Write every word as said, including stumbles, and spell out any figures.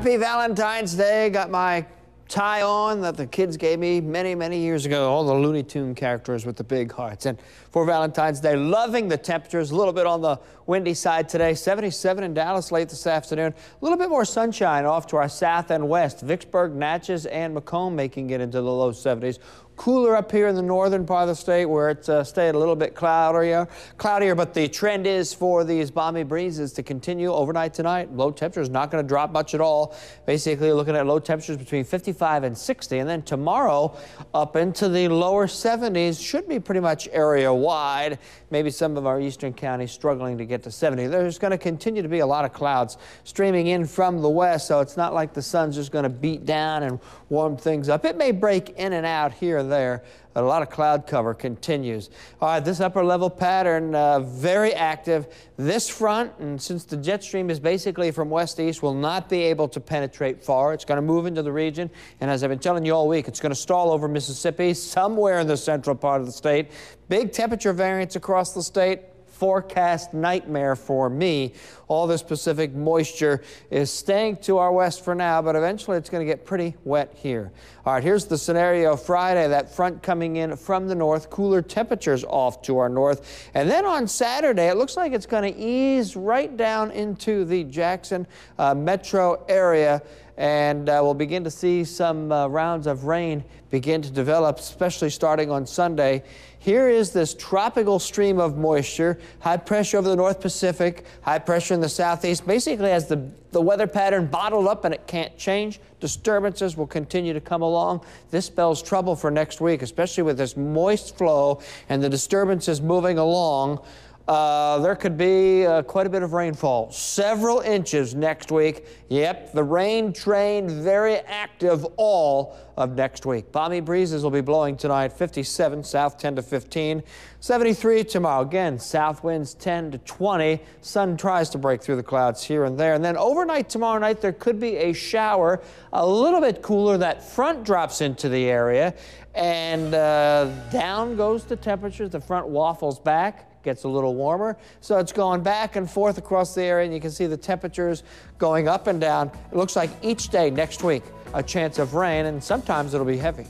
Happy Valentine's Day. Got my tie on that the kids gave me many, many years ago. All the Looney Tunes characters with the big hearts. And for Valentine's Day, loving the temperatures. A little bit on the windy side today. seventy-seven in Dallas late this afternoon. A little bit more sunshine off to our south and west. Vicksburg, Natchez, and Macomb making it into the low seventies. Cooler up here in the northern part of the state where it's uh, stayed a little bit cloudier, cloudier, but the trend is for these balmy breezes to continue overnight tonight. Low temperatures not going to drop much at all. Basically looking at low temperatures between fifty-five and sixty, and then tomorrow up into the lower seventies should be pretty much area wide. Maybe some of our eastern counties struggling to get to seventy. There's going to continue to be a lot of clouds streaming in from the west, so it's not like the sun's just going to beat down and warm things up. It may break in and out here there. A lot of cloud cover continues. All right, this upper level pattern, uh, very active. This front, and since the jet stream is basically from west to east, will not be able to penetrate far. It's going to move into the region, and as I've been telling you all week, it's going to stall over Mississippi, somewhere in the central part of the state. Big temperature variance across the state. Forecast nightmare for me. All this Pacific moisture is staying to our west for now, but eventually it's going to get pretty wet here. All right, here's the scenario Friday. That front coming in from the north, cooler temperatures off to our north. And then on Saturday, it looks like it's going to ease right down into the Jackson uh, metro area. And uh, we'll begin to see some uh, rounds of rain begin to develop, especially starting on Sunday. Here is this tropical stream of moisture, high pressure over the North Pacific, high pressure in the southeast, basically has the, the weather pattern bottled up and it can't change. Disturbances will continue to come along. This spells trouble for next week, especially with this moist flow and the disturbances moving along. Uh, there could be uh, quite a bit of rainfall, several inches next week. Yep, the rain train very active all of next week. Balmy breezes will be blowing tonight, fifty-seven south, ten to fifteen, seventy-three tomorrow. Again, south winds ten to twenty. Sun tries to break through the clouds here and there. And then overnight tomorrow night, there could be a shower, a little bit cooler. That front drops into the area and uh, down goes the temperatures. The front waffles back. Gets a little warmer, so it's going back and forth across the area, and you can see the temperatures going up and down. It looks like each day next week, a chance of rain, and sometimes it'll be heavy.